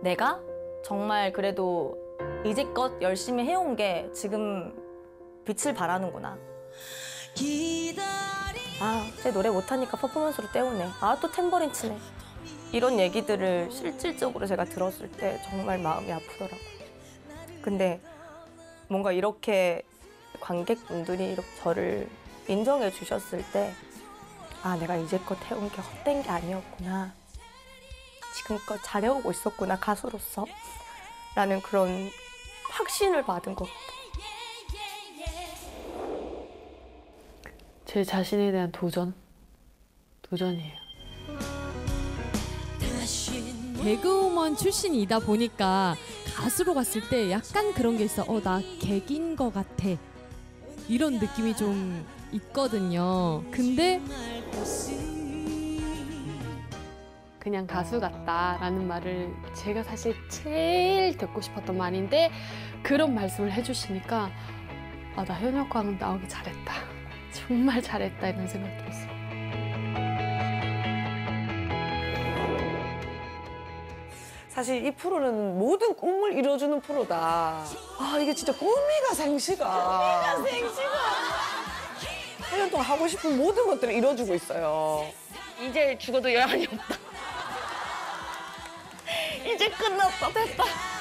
내가 정말 그래도 이제껏 열심히 해온 게 지금 빛을 발하는구나. 아, 쟤 노래 못하니까 퍼포먼스로 때우네. 아, 또 탬버린 치네. 이런 얘기들을 실질적으로 제가 들었을 때 정말 마음이 아프더라고요. 근데 뭔가 이렇게 관객분들이 이렇게 저를 인정해 주셨을 때 아, 내가 이제껏 해온 게 헛된 게 아니었구나. 지금껏 잘해오고 있었구나, 가수로서. 라는 그런 확신을 받은 것 같아요. 제 자신에 대한 도전이에요. 개그우먼 출신이다 보니까 가수로 갔을 때 약간 그런 게 있어. 나 개긴 것 같아. 이런 느낌이 좀 있거든요. 근데 그냥 가수 같다라는 말을 제가 사실 제일 듣고 싶었던 말인데 그런 말씀을 해주시니까 아, 나 현역광 나오기 잘했다. 정말 잘했다 이런 생각이 들었어요. 사실 이 프로는 모든 꿈을 이뤄주는 프로다. 아, 이게 진짜 꿈이가 생시가. 꿈이가 생시가. 1년 동안 하고 싶은 모든 것들을 이뤄주고 있어요. 이제 죽어도 여한이 없다. 이제 끝났다, 됐다.